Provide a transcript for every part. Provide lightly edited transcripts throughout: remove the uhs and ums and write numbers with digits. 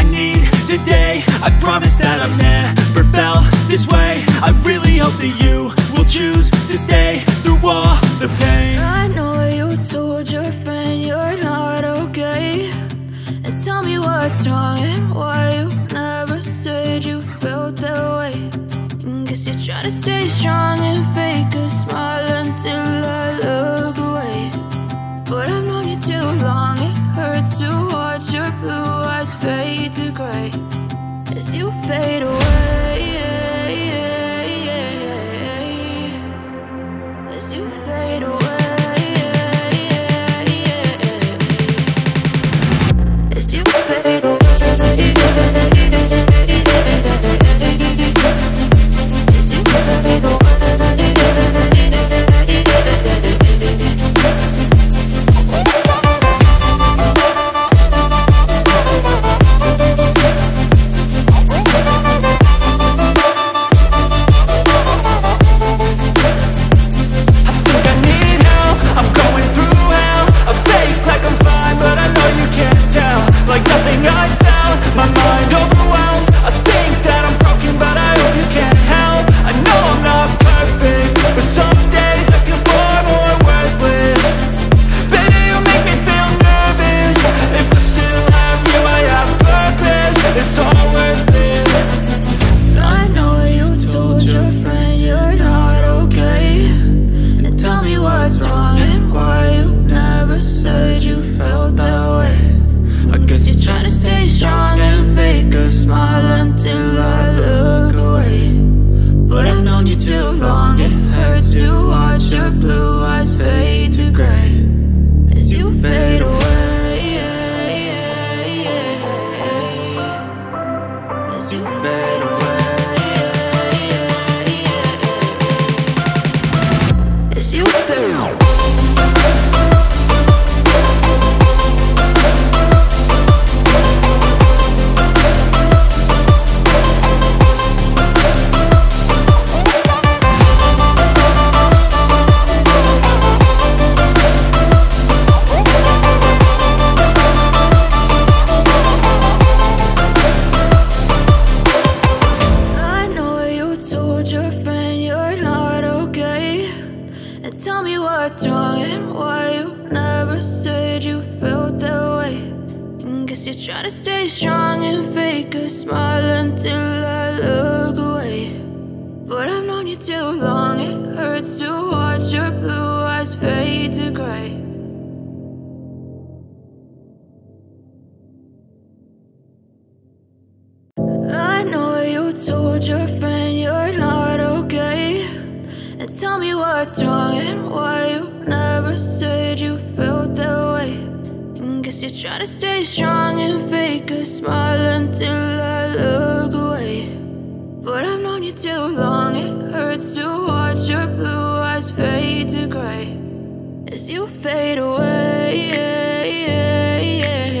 I need today. I promise that I've never felt this way. I really hope that you will choose to stay through all the pain. I know you told your friend you're not okay, and tell me what's wrong and why you never said you felt that way. Guess you're trying to stay strong and fake a smile until I look away. But I've known you too long, it hurts to watch your blue eyes fade to gray as you fade away. As you fade away. As you fade away.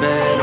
fade away.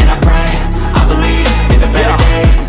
and I pray, I believe in the better days. I'm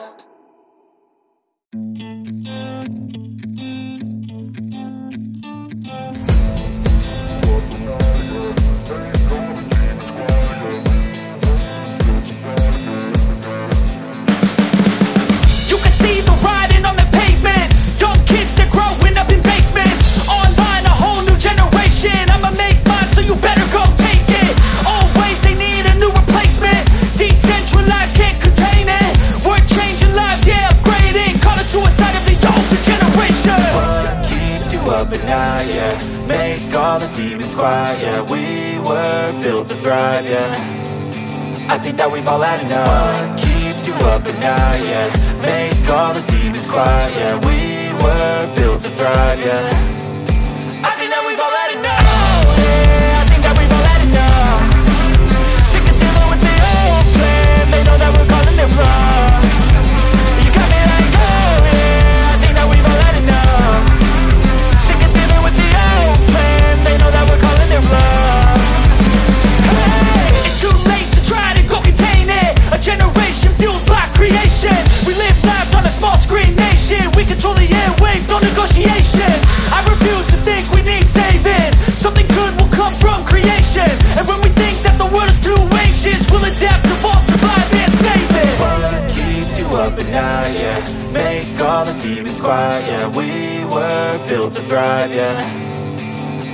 Yeah, make all the demons quiet. Yeah, we were built to thrive. Yeah, I think that we've all had enough. What keeps you up at night? Yeah, make all the demons quiet. Yeah, we were built to thrive. Yeah. Yeah, we were built to thrive, yeah.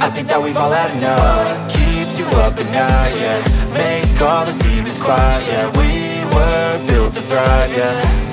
I think that we've all had enough. What keeps you up at night, yeah? Make all the demons quiet, yeah. We were built to thrive, yeah.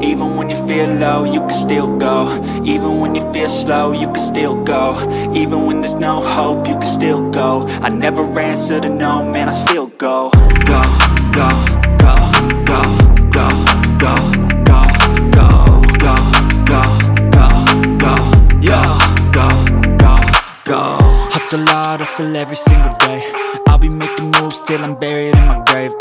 Even when you feel low, you can still go. Even when you feel slow, you can still go. Even when there's no hope, you can still go. I never answer to no, man, I still go. Go, go, go, go, go, go, go, go, go, go, go, go, yo, go, go, go. Hustle hard, hustle every single day. I'll be making moves till I'm buried in my grave.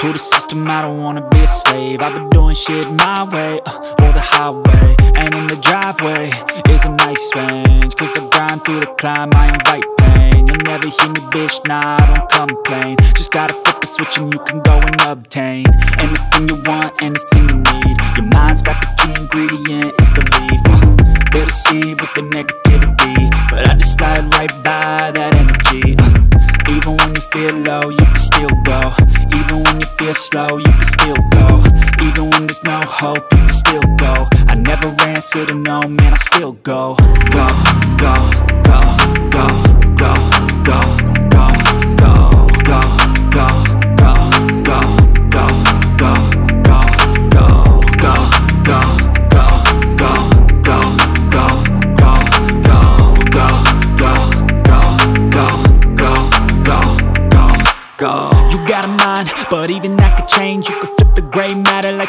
To the system, I don't wanna be a slave. I've been doing shit my way, or the highway. And in the driveway is a nice range. Cause I grind through the climb, I invite pain. You'll never hear me, bitch, nah, I don't complain. Just gotta flip the switch and you can go and obtain anything you want, anything you need. Your mind's got the key ingredient, it's belief. They deceive with the negativity, but I just slide right by that energy. Even when you feel low, you can still go. Even when you feel slow, you can still go. Even when there's no hope, you can still go. I never answer to no, man, I still go. Go, go, go, go, go, go, go, go, go, go, go, go, go, go, go, go, go, go, go, go, go, go, go, go, go, go, go. Go, go, go. You got a mind, but even that could change. You could flip the Gray matter like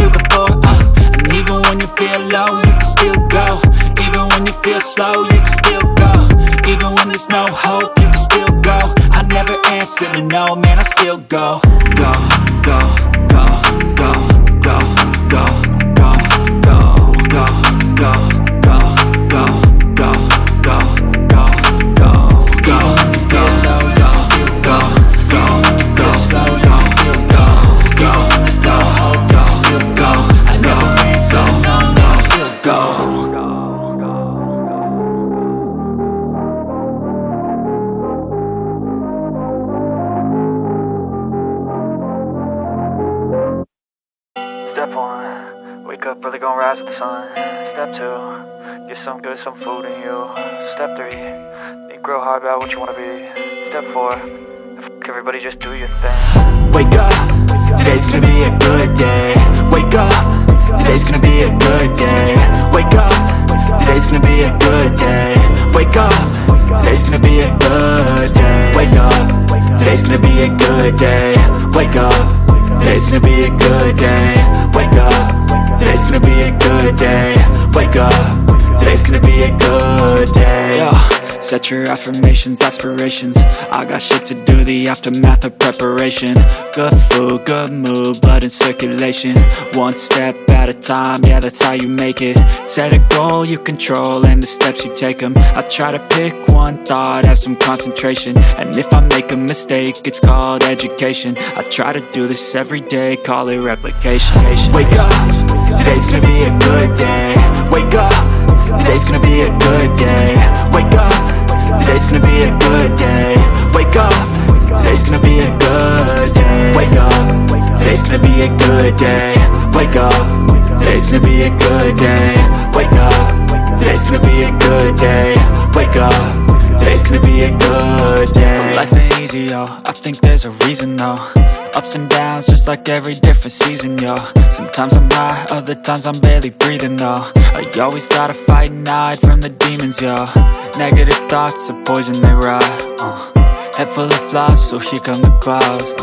do before. And even when you feel low, you can still go. Even when you feel slow, you can still go. Even when there's no hope, you can still go. I never answer to no, man, I still go. Go, go, go, go, go, go, go, go, go, go, go, go, go, go, go, go, go, go, go, go, still go, go, go, slow, go, still go, go, there's no hope, go, still go, I never answer to no, man, I still go. Step up, really gonna rise with the sun. Step 2, get some good, some food in you. Step 3, think real hard about what you wanna be. Step 4, fuck everybody, just do your thing. Wake up, today's gonna be a good day. Wake up, today's gonna be a good day. Wake up, today's gonna be a good day. Wake up, today's gonna be a good day. Wake up, today's gonna be a good day. Wake up, today's gonna be a good day. Wake up. Today's gonna be a good day. Wake up. Today's gonna be a good day. Set your affirmations, aspirations. I got shit to do, the aftermath of preparation. Good food, good mood, blood in circulation. One step at a time, yeah, that's how you make it. Set a goal you control and the steps you take them. I try to pick one thought, have some concentration. And if I make a mistake, it's called education. I try to do this every day, call it replication. Wake up. Today's gonna be a good day. Wake up. Today's gonna be a good day. Wake up. Today's gonna be a good day. Wake up. Today's gonna be a good day. Wake up. Today's gonna be a good day. Wake up. Today's gonna be a good day. Wake up. Today's gonna be a good day. Wake up. Today's gonna be a good day. So life ain't easy, yo. I think there's a reason, though. Ups and downs, just like every different season, yo. Sometimes I'm high, other times I'm barely breathing, though. I always gotta fight and hide from the demons, yo. Negative thoughts are poison, they rot. Head full of flies, so here come the clouds.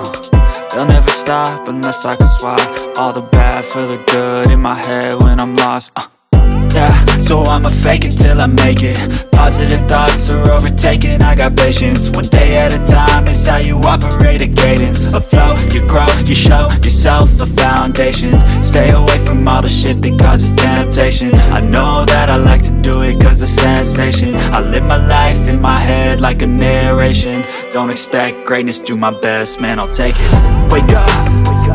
They'll never stop unless I can swap all the bad for the good in my head when I'm lost. So I'ma fake it till I make it. Positive thoughts are overtaken, I got patience. One day at a time, it's how you operate a cadence. A flow, you grow, you show yourself a foundation. Stay away from all the shit that causes temptation. I know that I like to do it cause it's sensation. I live my life in my head like a narration. Don't expect greatness, do my best, man, I'll take it. Wake up,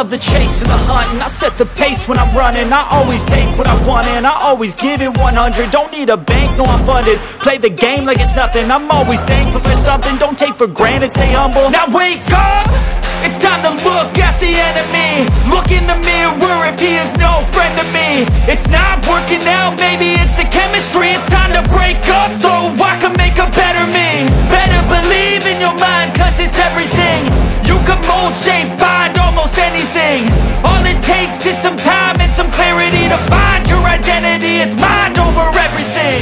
love the chase and the hunt, and I set the pace when I'm running. I always take what I want and I always give it 100. Don't need a bank, no, I'm funded. Play the game like it's nothing. I'm always thankful for something. Don't take for granted, stay humble. Now wake up! It's time to look at the enemy. Look in the mirror if he is no friend to me. It's not working out, maybe it's the chemistry. It's time to break up so I can make a better me. Better believe in your mind, cause it's everything. You can mold, shape, find almost anything. All it takes is some time and some clarity to find your identity. It's mind over everything.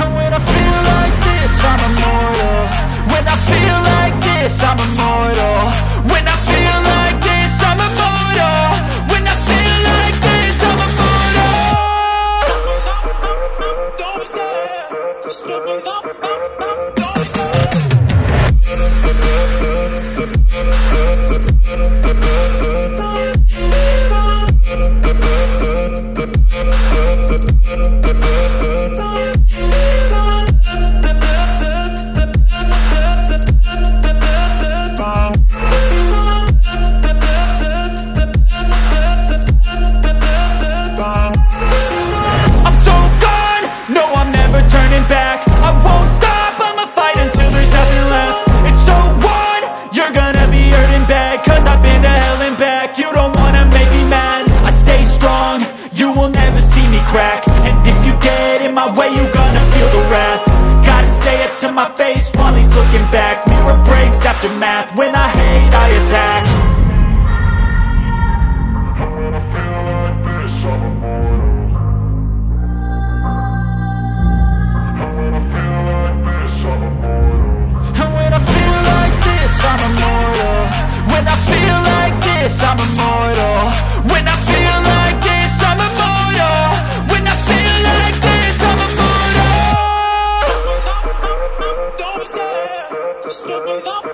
And when I feel like this, I'm immortal. When I feel like this, I'm immortal. When I feel like this, I'm immortal. When I feel like this, I'm immortal. Math. When I hate, I attack. And when I feel like this, I'm immortal. And when I feel like this, I'm immortal. And when I feel like this, I'm immortal. When I feel like this, I'm immortal. When I feel like this, I'm immortal. When I feel like this, I'm immortal. Don't be scared. Stupid up.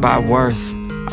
By worth, I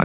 I